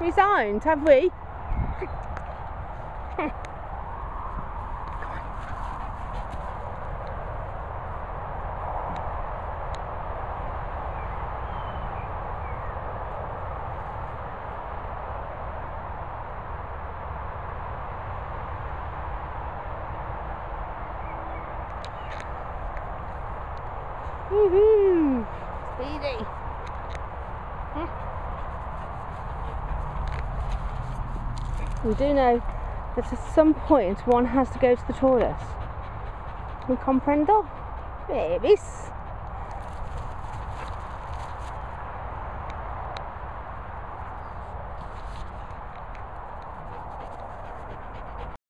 resigned, have we? Woohoo! Speedy! Huh? We do know that at some point one has to go to the toilet. ¿Me comprendo? Babies!